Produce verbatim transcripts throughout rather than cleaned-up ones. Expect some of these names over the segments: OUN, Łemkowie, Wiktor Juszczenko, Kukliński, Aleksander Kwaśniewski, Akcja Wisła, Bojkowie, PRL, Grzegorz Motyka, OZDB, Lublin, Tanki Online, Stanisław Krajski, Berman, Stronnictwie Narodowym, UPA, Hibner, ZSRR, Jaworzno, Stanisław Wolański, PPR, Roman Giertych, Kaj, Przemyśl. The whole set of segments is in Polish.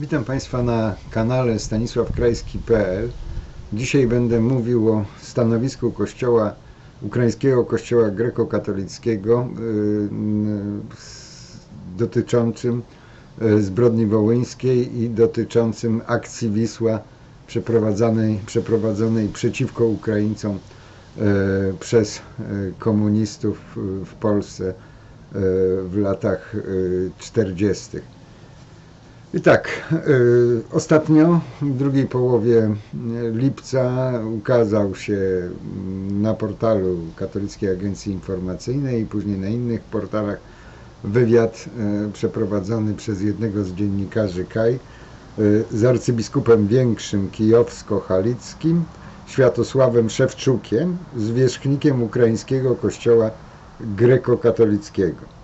Witam Państwa na kanale stanisław krajski kropka p l. Dzisiaj będę mówił o stanowisku kościoła, ukraińskiego kościoła grekokatolickiego yy, dotyczącym zbrodni wołyńskiej i dotyczącym akcji Wisła przeprowadzanej, przeprowadzonej przeciwko Ukraińcom yy, przez komunistów w Polsce yy, w latach czterdziestych. I tak, y, ostatnio w drugiej połowie lipca ukazał się na portalu Katolickiej Agencji Informacyjnej i później na innych portalach wywiad y, przeprowadzony przez jednego z dziennikarzy Kaj y, z arcybiskupem większym kijowsko-halickim Światosławem Szewczukiem, zwierzchnikiem ukraińskiego kościoła grekokatolickiego.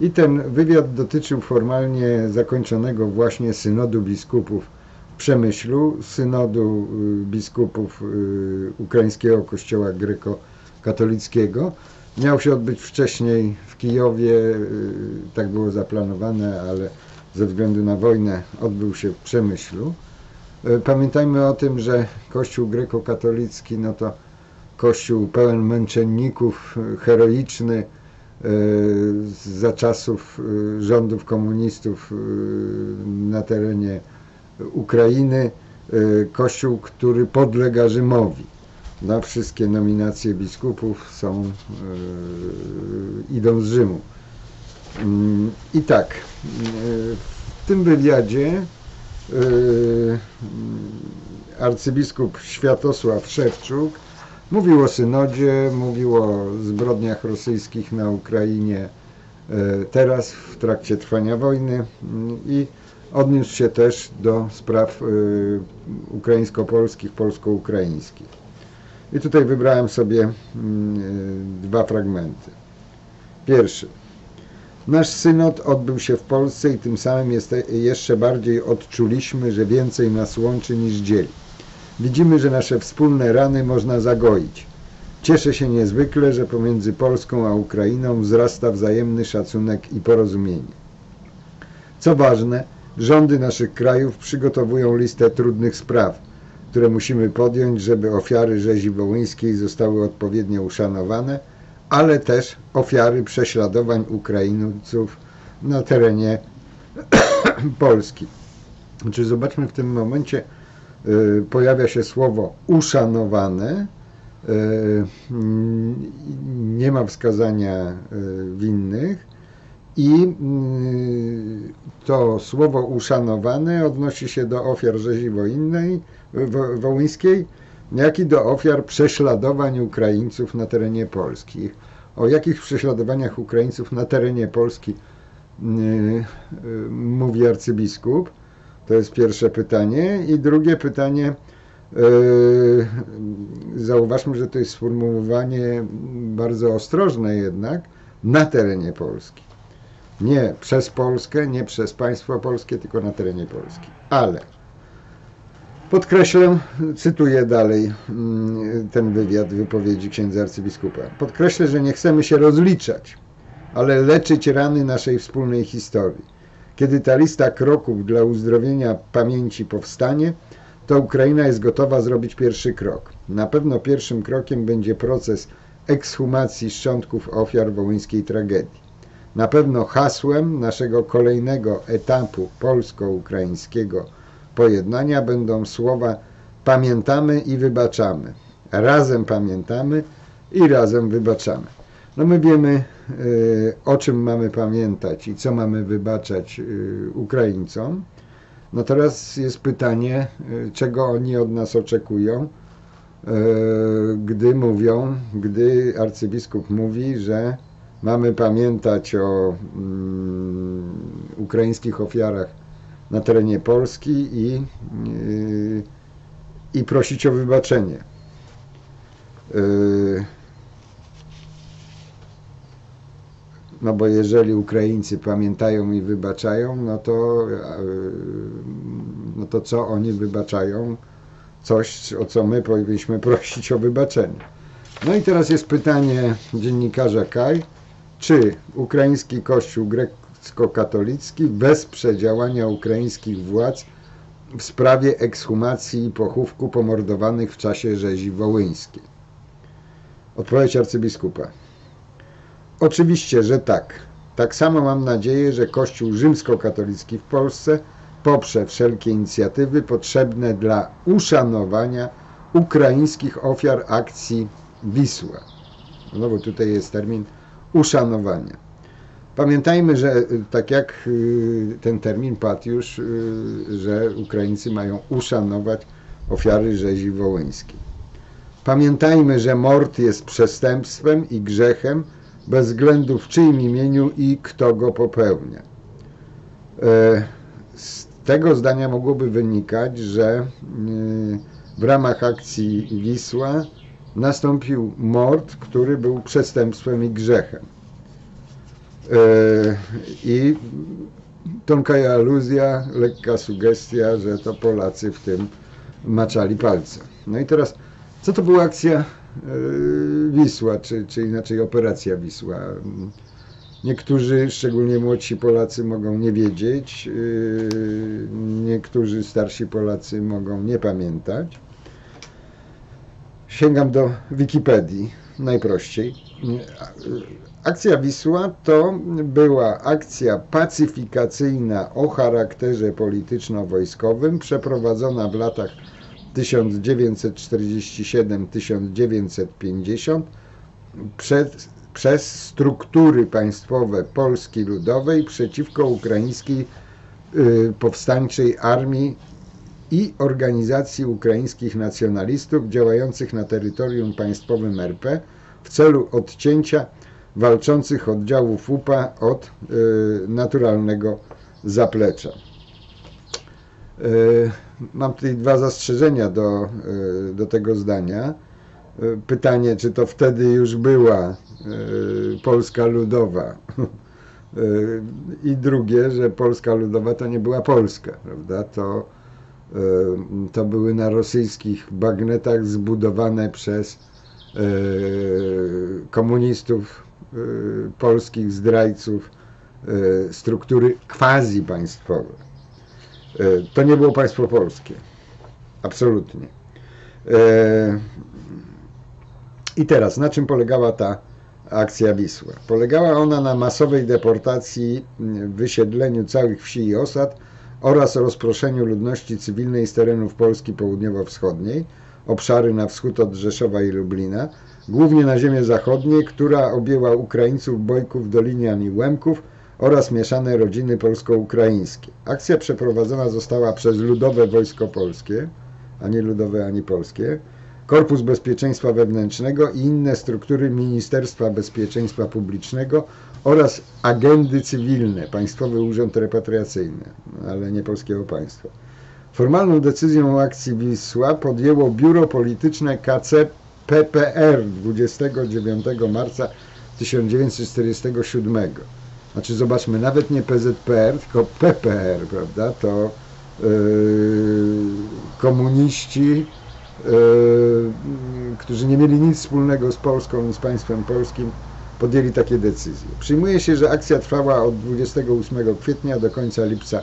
I ten wywiad dotyczył formalnie zakończonego właśnie synodu biskupów w Przemyślu, synodu biskupów Ukraińskiego Kościoła Grekokatolickiego. Miał się odbyć wcześniej w Kijowie, tak było zaplanowane, ale ze względu na wojnę odbył się w Przemyślu. Pamiętajmy o tym, że Kościół grekokatolicki no to kościół pełen męczenników, heroiczny, za czasów rządów komunistów na terenie Ukrainy, kościół, który podlega Rzymowi. Na wszystkie nominacje biskupów są, idą z Rzymu. I tak, w tym wywiadzie arcybiskup Światosław Szewczuk mówił o synodzie, mówił o zbrodniach rosyjskich na Ukrainie teraz, w trakcie trwania wojny, i odniósł się też do spraw ukraińsko-polskich, polsko-ukraińskich. I tutaj wybrałem sobie dwa fragmenty. Pierwszy. Nasz synod odbył się w Polsce i tym samym jeszcze bardziej odczuliśmy, że więcej nas łączy niż dzieli. Widzimy, że nasze wspólne rany można zagoić. Cieszę się niezwykle, że pomiędzy Polską a Ukrainą wzrasta wzajemny szacunek i porozumienie. Co ważne, rządy naszych krajów przygotowują listę trudnych spraw, które musimy podjąć, żeby ofiary rzezi wołyńskiej zostały odpowiednio uszanowane, ale też ofiary prześladowań Ukraińców na terenie Polski. Znaczy, zobaczmy, w tym momencie pojawia się słowo uszanowane, nie ma wskazania winnych i to słowo uszanowane odnosi się do ofiar rzezi wojennej, wołyńskiej, jak i do ofiar prześladowań Ukraińców na terenie Polski. O jakich prześladowaniach Ukraińców na terenie Polski mówi arcybiskup? To jest pierwsze pytanie. I drugie pytanie, yy, zauważmy, że to jest sformułowanie bardzo ostrożne jednak, na terenie Polski. Nie przez Polskę, nie przez państwo polskie, tylko na terenie Polski. Ale podkreślę, cytuję dalej yy, ten wywiad wypowiedzi księdza arcybiskupa. Podkreślę, że nie chcemy się rozliczać, ale leczyć rany naszej wspólnej historii. Kiedy ta lista kroków dla uzdrowienia pamięci powstanie, to Ukraina jest gotowa zrobić pierwszy krok. Na pewno pierwszym krokiem będzie proces ekshumacji szczątków ofiar wołyńskiej tragedii. Na pewno hasłem naszego kolejnego etapu polsko-ukraińskiego pojednania będą słowa pamiętamy i wybaczamy. Razem pamiętamy i razem wybaczamy. No my wiemy, o czym mamy pamiętać i co mamy wybaczać Ukraińcom. No teraz jest pytanie, czego oni od nas oczekują, gdy mówią, gdy arcybiskup mówi, że mamy pamiętać o ukraińskich ofiarach na terenie Polski i, i prosić o wybaczenie. No bo jeżeli Ukraińcy pamiętają i wybaczają, no to, no to co oni wybaczają? Coś, o co my powinniśmy prosić o wybaczenie. No i teraz jest pytanie dziennikarza Kaj, czy ukraiński kościół polsko-katolickich wesprze działania ukraińskich władz w sprawie ekshumacji i pochówku pomordowanych w czasie rzezi wołyńskiej. Odpowiedź arcybiskupa. Oczywiście, że tak. Tak samo mam nadzieję, że Kościół rzymskokatolicki w Polsce poprze wszelkie inicjatywy potrzebne dla uszanowania ukraińskich ofiar akcji Wisła. No bo tutaj jest termin uszanowania. Pamiętajmy, że tak jak ten termin padł już, że Ukraińcy mają uszanować ofiary rzezi wołyńskiej. Pamiętajmy, że mord jest przestępstwem i grzechem bez względu w czyim imieniu i kto go popełnia. Z tego zdania mogłoby wynikać, że w ramach akcji Wisła nastąpił mord, który był przestępstwem i grzechem. I tąka aluzja, lekka sugestia, że to Polacy w tym maczali palce. No i teraz, co to była akcja Wisła, czy, czy inaczej operacja Wisła? Niektórzy, szczególnie młodsi Polacy, mogą nie wiedzieć, niektórzy starsi Polacy mogą nie pamiętać. Sięgam do Wikipedii, najprościej. Akcja Wisła to była akcja pacyfikacyjna o charakterze polityczno-wojskowym przeprowadzona w latach tysiąc dziewięćset czterdziesty siódmy do tysiąc dziewięćset pięćdziesiątego przez, przez struktury państwowe Polski Ludowej przeciwko ukraińskiej y, powstańczej armii i organizacji ukraińskich nacjonalistów działających na terytorium państwowym R P w celu odcięcia walczących oddziałów U P A od y, naturalnego zaplecza. Y, mam tutaj dwa zastrzeżenia do, y, do tego zdania. Y, pytanie, czy to wtedy już była y, Polska Ludowa? Y, I drugie, że Polska Ludowa to nie była Polska, prawda? To, y, to były na rosyjskich bagnetach zbudowane przez y, komunistów, polskich zdrajców struktury quasi-państwowe. To nie było państwo polskie. Absolutnie. I teraz, na czym polegała ta akcja Wisła? Polegała ona na masowej deportacji, wysiedleniu całych wsi i osad oraz rozproszeniu ludności cywilnej z terenów Polski południowo-wschodniej, obszary na wschód od Rzeszowa i Lublina, głównie na ziemię zachodniej, która objęła Ukraińców, Bojków, Dolinian i Łemków oraz mieszane rodziny polsko-ukraińskie. Akcja przeprowadzona została przez Ludowe Wojsko Polskie, a nie Ludowe, ani Polskie, Korpus Bezpieczeństwa Wewnętrznego i inne struktury Ministerstwa Bezpieczeństwa Publicznego oraz agendy cywilne, Państwowy Urząd Repatriacyjny, ale nie polskiego państwa. Formalną decyzją o akcji Wisła podjęło Biuro Polityczne K C P P R dwudziestego dziewiątego marca tysiąc dziewięćset czterdziestego siódmego. Znaczy, zobaczmy, nawet nie P Z P R, tylko P P R, prawda? To yy, komuniści, yy, którzy nie mieli nic wspólnego z Polską i z państwem polskim, podjęli takie decyzje. Przyjmuje się, że akcja trwała od dwudziestego ósmego kwietnia do końca lipca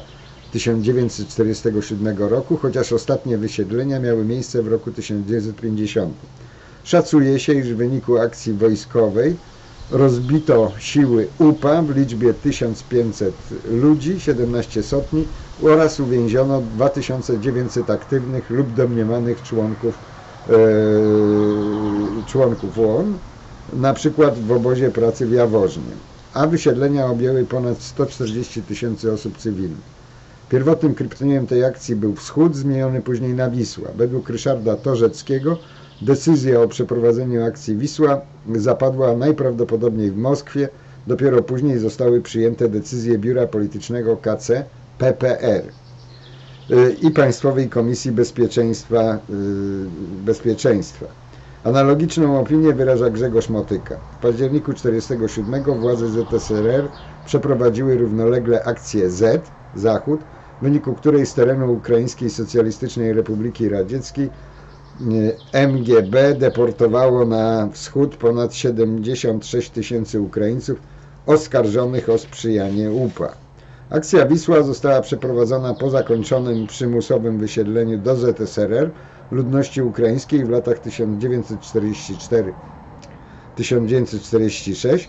tysiąc dziewięćset czterdziestego siódmego roku, chociaż ostatnie wysiedlenia miały miejsce w roku tysiąc dziewięćset pięćdziesiątym. Szacuje się, iż w wyniku akcji wojskowej rozbito siły U P A w liczbie tysiąc pięćset ludzi, siedemnaście sotni oraz uwięziono dwa tysiące dziewięćset aktywnych lub domniemanych członków, yy, członków O N, na przykład w obozie pracy w Jaworznie, a wysiedlenia objęły ponad sto czterdzieści tysięcy osób cywilnych. Pierwotnym kryptonimem tej akcji był Wschód, zmieniony później na Wisła. Według Ryszarda Torzeckiego decyzja o przeprowadzeniu akcji Wisła zapadła najprawdopodobniej w Moskwie. Dopiero później zostały przyjęte decyzje Biura Politycznego K C P P R i Państwowej Komisji Bezpieczeństwa. Bezpieczeństwa. Analogiczną opinię wyraża Grzegorz Motyka. W październiku tysiąc dziewięćset czterdziestego siódmego władze Z S R R przeprowadziły równolegle akcję Z, Zachód, w wyniku której z terenu Ukraińskiej Socjalistycznej Republiki Radzieckiej M G B deportowało na wschód ponad siedemdziesiąt sześć tysięcy Ukraińców oskarżonych o sprzyjanie U P A. Akcja Wisła została przeprowadzona po zakończonym przymusowym wysiedleniu do Z S R R ludności ukraińskiej w latach tysiąc dziewięćset czterdziestego czwartego do tysiąc dziewięćset czterdziestego szóstego,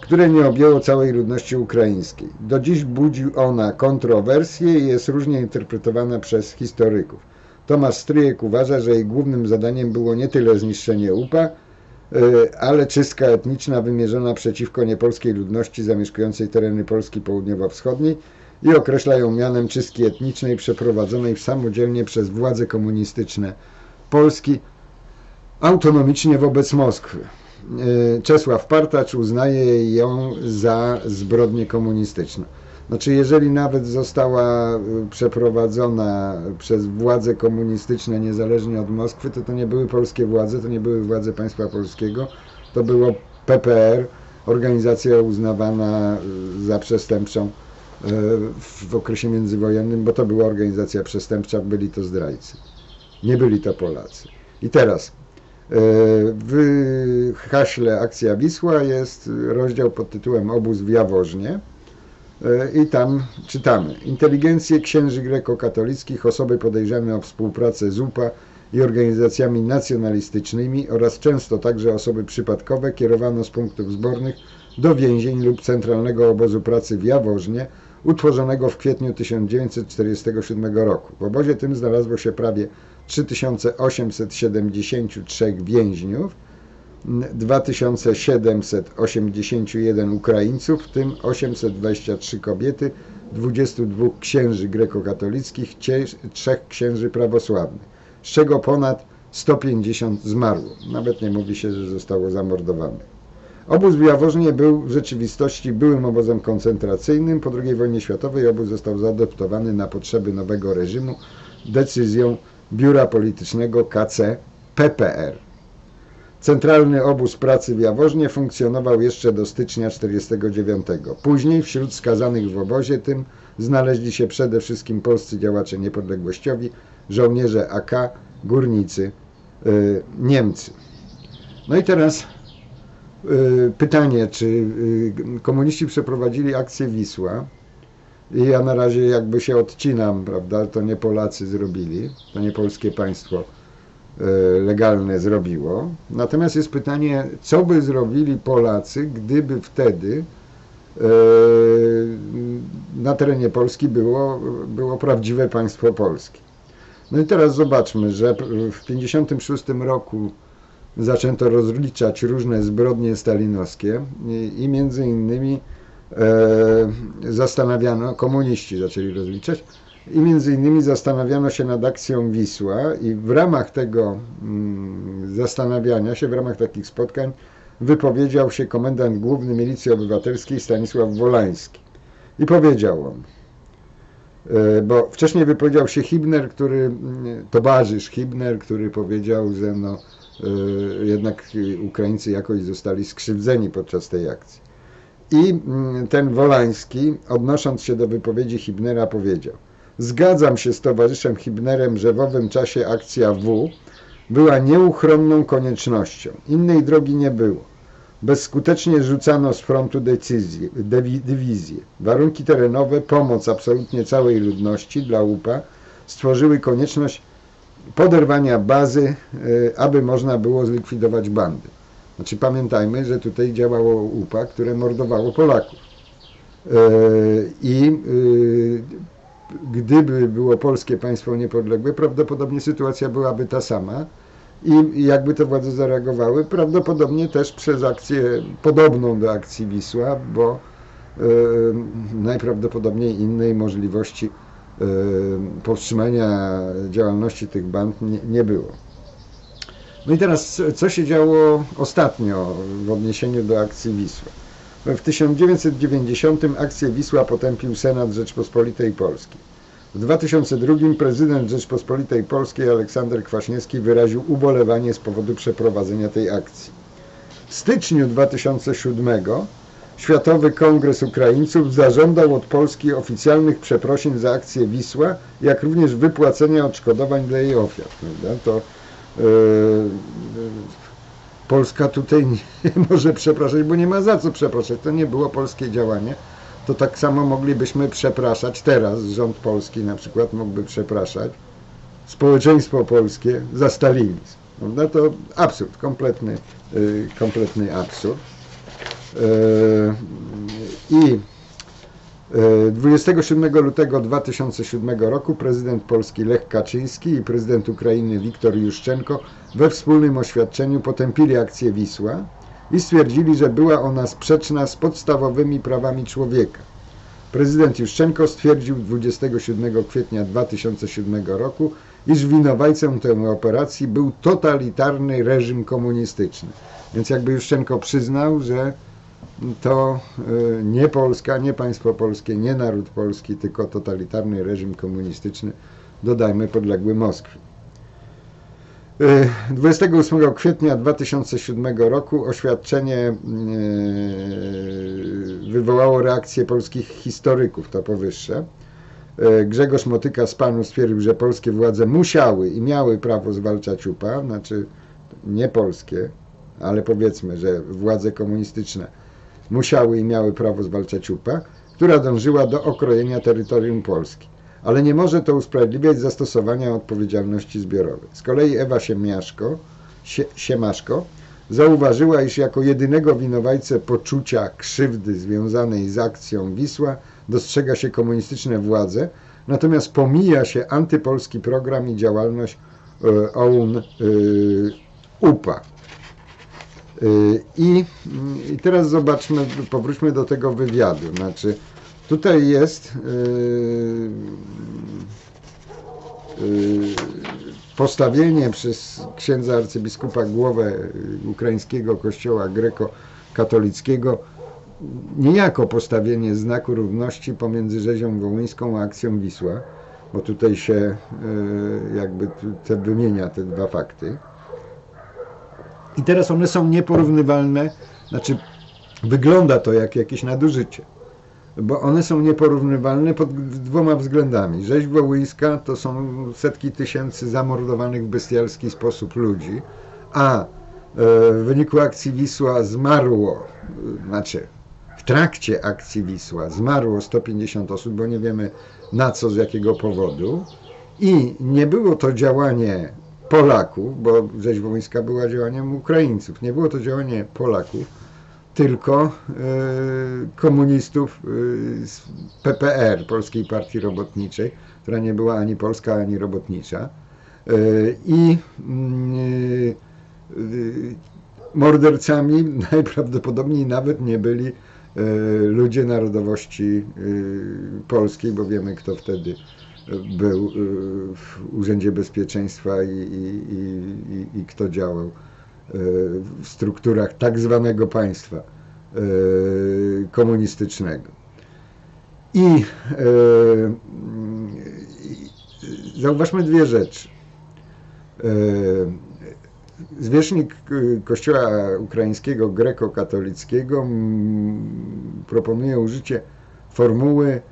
które nie objęło całej ludności ukraińskiej. Do dziś budzi ona kontrowersje i jest różnie interpretowana przez historyków. Tomasz Stryjek uważa, że jej głównym zadaniem było nie tyle zniszczenie U P A, ale czystka etniczna wymierzona przeciwko niepolskiej ludności zamieszkującej tereny Polski południowo-wschodniej i określa ją mianem czystki etnicznej przeprowadzonej samodzielnie przez władze komunistyczne Polski autonomicznie wobec Moskwy. Czesław Partacz uznaje ją za zbrodnię komunistyczną. Znaczy, jeżeli nawet została przeprowadzona przez władze komunistyczne niezależnie od Moskwy, to to nie były polskie władze, to nie były władze państwa polskiego, to było P P R, organizacja uznawana za przestępczą w okresie międzywojennym, bo to była organizacja przestępcza, byli to zdrajcy. Nie byli to Polacy. I teraz w haśle Akcja Wisła jest rozdział pod tytułem Obóz w Jaworznie. I tam czytamy: inteligencję księży grekokatolickich, osoby podejrzane o współpracę z U P A i organizacjami nacjonalistycznymi oraz często także osoby przypadkowe kierowano z punktów zbornych do więzień lub Centralnego Obozu Pracy w Jaworznie, utworzonego w kwietniu tysiąc dziewięćset czterdziestego siódmego roku. W obozie tym znalazło się prawie trzy tysiące osiemset siedemdziesięciu trzech więźniów, dwa tysiące siedemset osiemdziesięciu jeden Ukraińców, w tym osiemset dwadzieścia trzy kobiety, dwudziestu dwóch księży grekokatolickich, trzech księży prawosławnych, z czego ponad sto pięćdziesiąt zmarło. Nawet nie mówi się, że zostało zamordowanych. Obóz w Jaworznie był w rzeczywistości byłym obozem koncentracyjnym. Po drugiej wojnie światowej obóz został zaadoptowany na potrzeby nowego reżimu decyzją biura politycznego K C P P R. Centralny Obóz Pracy w Jaworznie funkcjonował jeszcze do stycznia tysiąc dziewięćset czterdziestego dziewiątego. Później wśród skazanych w obozie tym znaleźli się przede wszystkim polscy działacze niepodległościowi, żołnierze A K, górnicy, yy, Niemcy. No i teraz yy, pytanie, czy yy, komuniści przeprowadzili akcję Wisła? I ja na razie jakby się odcinam, prawda, to nie Polacy zrobili, to nie polskie państwo legalne zrobiło. Natomiast jest pytanie, co by zrobili Polacy, gdyby wtedy na terenie Polski było, było prawdziwe państwo polskie. No i teraz zobaczmy, że w tysiąc dziewięćset pięćdziesiątym szóstym roku zaczęto rozliczać różne zbrodnie stalinowskie i między innymi zastanawiano, komuniści zaczęli rozliczać, i między innymi zastanawiano się nad akcją Wisła i w ramach tego zastanawiania się, w ramach takich spotkań wypowiedział się komendant główny Milicji Obywatelskiej Stanisław Wolański. I powiedział on, bo wcześniej wypowiedział się Hibner, który, towarzysz Hibner, który powiedział, że no, jednak Ukraińcy jakoś zostali skrzywdzeni podczas tej akcji. I ten Wolański, odnosząc się do wypowiedzi Hibnera, powiedział: zgadzam się z towarzyszem Hibnerem, że w owym czasie akcja W była nieuchronną koniecznością. Innej drogi nie było. Bezskutecznie rzucano z frontu decyzje, dywizje. Warunki terenowe, pomoc absolutnie całej ludności dla U P A stworzyły konieczność poderwania bazy, aby można było zlikwidować bandy. Znaczy pamiętajmy, że tutaj działało U P A, które mordowało Polaków. I gdyby było polskie państwo niepodległe, prawdopodobnie sytuacja byłaby ta sama i jakby te władze zareagowały, prawdopodobnie też przez akcję podobną do akcji Wisła, bo e, najprawdopodobniej innej możliwości e, powstrzymania działalności tych band nie, nie było. No i teraz, co się działo ostatnio w odniesieniu do akcji Wisła? W tysiąc dziewięćset dziewięćdziesiątym akcję Wisła potępił Senat Rzeczpospolitej Polskiej. W dwa tysiące drugim prezydent Rzeczpospolitej Polskiej Aleksander Kwaśniewski wyraził ubolewanie z powodu przeprowadzenia tej akcji. W styczniu dwa tysiące siódmego Światowy Kongres Ukraińców zażądał od Polski oficjalnych przeprosin za akcję Wisła, jak również wypłacenia odszkodowań dla jej ofiar. To yy, Polska tutaj nie może przepraszać, bo nie ma za co przepraszać. To nie było polskie działanie. to tak samo moglibyśmy przepraszać teraz, rząd polski na przykład mógłby przepraszać społeczeństwo polskie za stalinizm. No to absurd, kompletny, kompletny absurd. I dwudziestego siódmego lutego dwa tysiące siódmego roku prezydent Polski Lech Kaczyński i prezydent Ukrainy Wiktor Juszczenko we wspólnym oświadczeniu potępili akcję Wisła i stwierdzili, że była ona sprzeczna z podstawowymi prawami człowieka. Prezydent Juszczenko stwierdził dwudziestego siódmego kwietnia dwa tysiące siódmego roku, iż winowajcą tej operacji był totalitarny reżim komunistyczny. Więc jakby Juszczenko przyznał, że to nie Polska, nie państwo polskie, nie naród polski, tylko totalitarny reżim komunistyczny, dodajmy, podległy Moskwie. dwudziestego ósmego kwietnia dwa tysiące siódmego roku oświadczenie wywołało reakcję polskich historyków, to powyższe. Grzegorz Motyka z Panu stwierdził, że polskie władze musiały i miały prawo zwalczać U P A, znaczy nie polskie, ale powiedzmy, że władze komunistyczne musiały i miały prawo zwalczać U P A, która dążyła do okrojenia terytorium Polski. Ale nie może to usprawiedliwiać zastosowania odpowiedzialności zbiorowej. Z kolei Ewa Siemaszko, Sie, Siemaszko zauważyła, iż jako jedynego winowajcę poczucia krzywdy związanej z akcją Wisła dostrzega się komunistyczne władze, natomiast pomija się antypolski program i działalność y, O U N y, U P A. Y, i, I teraz zobaczmy, powróćmy do tego wywiadu. Znaczy, tutaj jest yy, yy, postawienie przez księdza arcybiskupa głowę ukraińskiego kościoła grekokatolickiego niejako postawienie znaku równości pomiędzy rzezią wołyńską a akcją Wisła, bo tutaj się yy, jakby te, wymienia te dwa fakty. I teraz one są nieporównywalne, znaczy wygląda to jak jakieś nadużycie. Bo one są nieporównywalne pod dwoma względami. Rzeź wołyńska to są setki tysięcy zamordowanych w bestialski sposób ludzi, a w wyniku akcji Wisła zmarło, znaczy w trakcie akcji Wisła zmarło sto pięćdziesiąt osób, bo nie wiemy na co, z jakiego powodu. I nie było to działanie Polaków, bo rzeź wołyńska była działaniem Ukraińców, nie było to działanie Polaków, tylko komunistów z P P R, Polskiej Partii Robotniczej, która nie była ani polska, ani robotnicza. I mordercami najprawdopodobniej nawet nie byli ludzie narodowości polskiej, bo wiemy, kto wtedy był w Urzędzie Bezpieczeństwa i, i, i, i kto działał w strukturach tak zwanego państwa komunistycznego. I zauważmy dwie rzeczy. Zwierzchnik kościoła ukraińskiego grekokatolickiego proponuje użycie formuły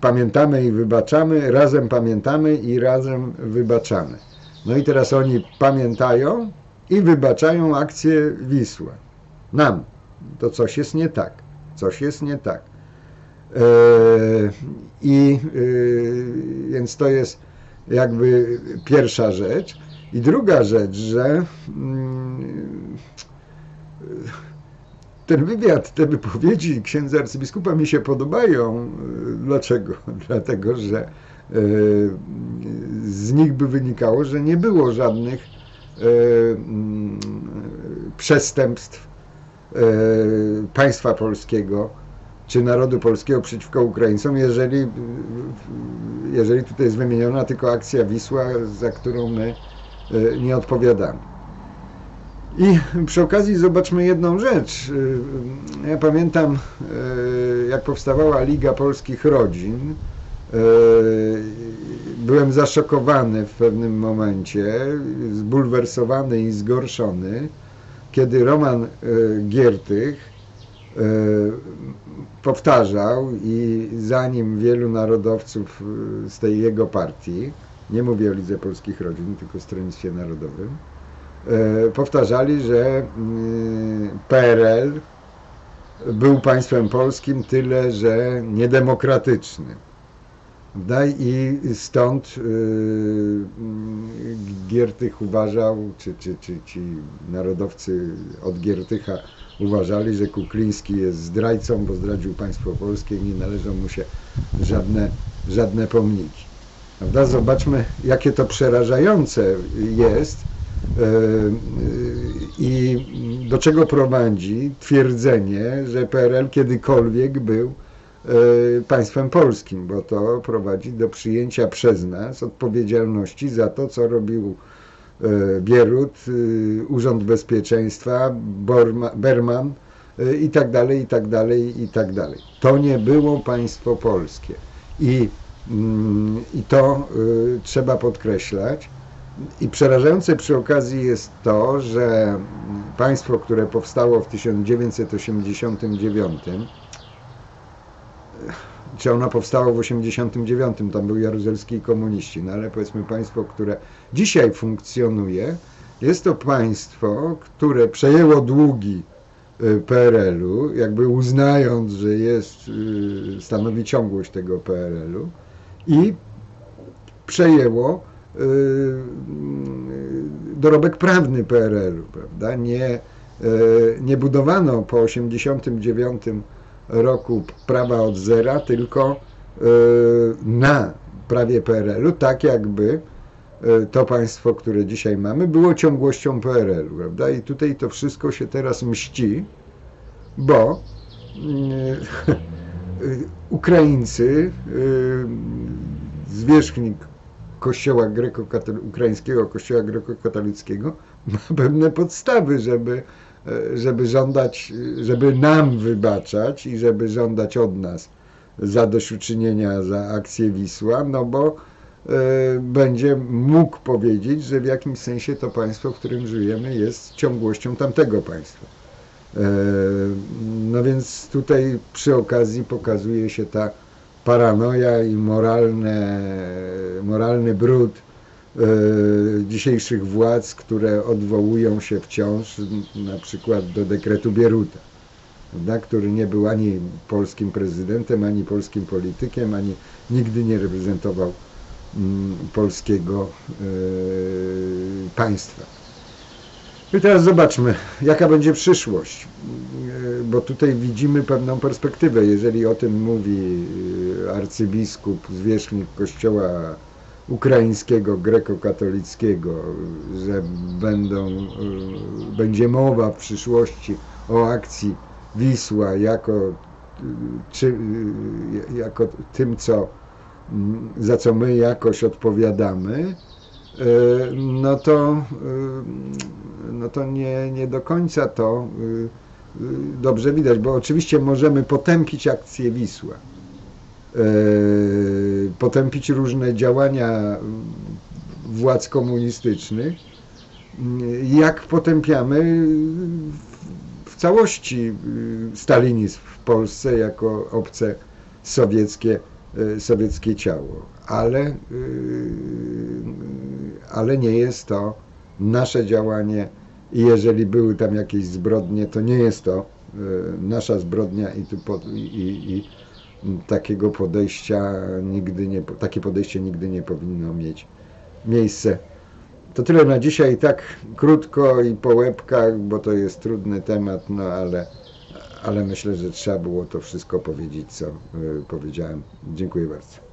pamiętamy i wybaczamy, razem pamiętamy i razem wybaczamy. No i teraz oni pamiętają i wybaczają akcję Wisła. Nam. To coś jest nie tak. Coś jest nie tak. I yy, yy, więc to jest jakby pierwsza rzecz. I druga rzecz, że yy, ten wywiad, te wypowiedzi księdza arcybiskupa mi się podobają. Dlaczego? Dlatego, że yy, z nich by wynikało, że nie było żadnych przestępstw państwa polskiego czy narodu polskiego przeciwko Ukraińcom, jeżeli, jeżeli tutaj jest wymieniona tylko akcja Wisła, za którą my nie odpowiadamy. I przy okazji zobaczmy jedną rzecz. Ja pamiętam, jak powstawała Liga Polskich Rodzin, byłem zaszokowany w pewnym momencie, zbulwersowany i zgorszony, kiedy Roman Giertych powtarzał i za nim wielu narodowców z tej jego partii, nie mówię o Lidze Polskich Rodzin, tylko o Stronnictwie Narodowym, powtarzali, że P R L był państwem polskim, tyle że niedemokratycznym. I stąd Giertych uważał, czy, czy, czy ci narodowcy od Giertycha uważali, że Kukliński jest zdrajcą, bo zdradził państwo polskie i nie należą mu się żadne, żadne pomniki. Prawda? Zobaczmy, jakie to przerażające jest i do czego prowadzi twierdzenie, że P R L kiedykolwiek był państwem polskim, bo to prowadzi do przyjęcia przez nas odpowiedzialności za to, co robił Bierut, Urząd Bezpieczeństwa, Berman i tak dalej, i tak dalej, i tak dalej. To nie było państwo polskie i, i to trzeba podkreślać. I przerażające przy okazji jest to, że państwo, które powstało w tysiąc dziewięćset osiemdziesiątym dziewiątym, czy ono powstało w osiemdziesiątym dziewiątym, tam był Jaruzelski i komuniści, no ale powiedzmy państwo, które dzisiaj funkcjonuje, jest to państwo, które przejęło długi P R L-u, jakby uznając, że jest, stanowi ciągłość tego P R L-u i przejęło dorobek prawny P R L-u, prawda? Nie, nie budowano po osiemdziesiątym dziewiątym roku prawa od zera, tylko na prawie P R L-u, tak jakby to państwo, które dzisiaj mamy, było ciągłością P R L-u, prawda? I tutaj to wszystko się teraz mści, bo Ukraińcy, zwierzchnik kościoła grekokatolickiego, ukraińskiego kościoła grekokatolickiego, ma pewne podstawy, żeby żeby żądać, żeby nam wybaczać i żeby żądać od nas zadośćuczynienia za akcję Wisła, no bo y, będzie mógł powiedzieć, że w jakimś sensie to państwo, w którym żyjemy, jest ciągłością tamtego państwa. Y, no więc tutaj przy okazji pokazuje się ta paranoja i moralne, moralny brud dzisiejszych władz, które odwołują się wciąż na przykład do dekretu Bieruta, prawda, który nie był ani polskim prezydentem, ani polskim politykiem, ani nigdy nie reprezentował mm, polskiego y, państwa. I teraz zobaczmy, jaka będzie przyszłość, y, bo tutaj widzimy pewną perspektywę, jeżeli o tym mówi y, arcybiskup, zwierzchnik kościoła ukraińskiego, grekokatolickiego, że będą, będzie mowa w przyszłości o akcji Wisła jako, czy, jako tym, co, za co my jakoś odpowiadamy, no to, no to nie, nie do końca to dobrze widać, bo oczywiście możemy potępić akcję Wisła, potępić różne działania władz komunistycznych, jak potępiamy w całości stalinizm w Polsce jako obce sowieckie, sowieckie ciało. Ale, ale nie jest to nasze działanie i jeżeli były tam jakieś zbrodnie, to nie jest to nasza zbrodnia i tu pod, i, i takiego podejścia nigdy nie, takie podejście nigdy nie powinno mieć miejsce. To tyle na dzisiaj, tak krótko i po łebkach, bo to jest trudny temat, no ale, ale myślę, że trzeba było to wszystko powiedzieć, co powiedziałem. Dziękuję bardzo.